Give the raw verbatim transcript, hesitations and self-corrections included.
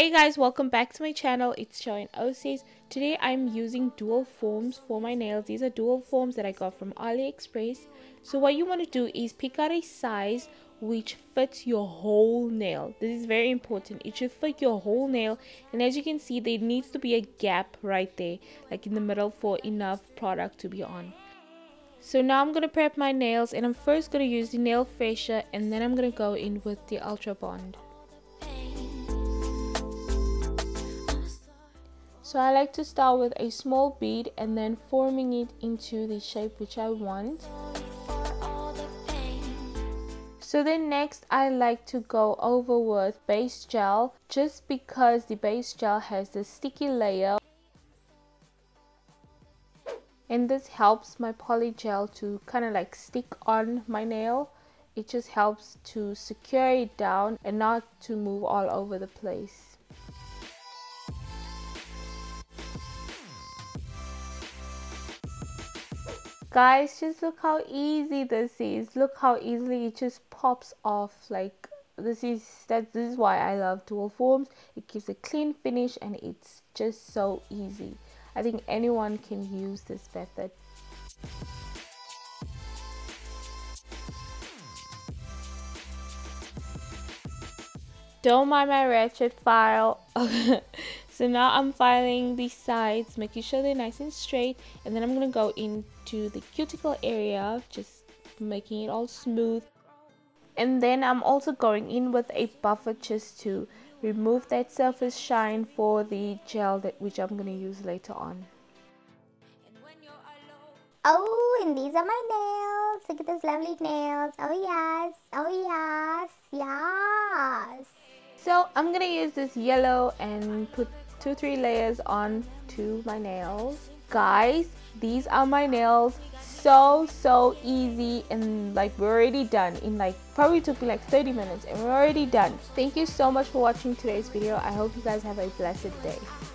Hey guys, welcome back to my channel. It's Jo-Ann Ouses. Today I'm using dual forms for my nails. These are dual forms that I got from AliExpress. So what you want to do is pick out a size which fits your whole nail. This is very important. It should fit your whole nail, and as you can see, there needs to be a gap right there, like in the middle, for enough product to be on. So now I'm going to prep my nails, and I'm first going to use the nail fascia, and then I'm going to go in with the Ultra Bond. So I like to start with a small bead and then forming it into the shape which I want. So then next I like to go over with base gel, just because the base gel has this sticky layer, and this helps my poly gel to kind of like stick on my nail. It just helps to secure it down and not to move all over the place. Guys, just look how easy this is. Look how easily it just pops off. Like this is that this is why I love dual forms. It gives a clean finish and it's just so easy. I think anyone can use this method. Don't mind my ratchet file. So now I'm filing the sides, making sure they're nice and straight, and then I'm going to go into the cuticle area, just making it all smooth. And then I'm also going in with a buffer just to remove that surface shine for the gel that which I'm going to use later on. Oh, and these are my nails. Look at those lovely nails. Oh yes, oh yes, yes. So I'm going to use this yellow and put two three layers on to my nails. Guys, these are my nails. So so easy, and like we're already done. In like probably took me like thirty minutes and we're already done. Thank you so much for watching today's video. I hope you guys have a blessed day.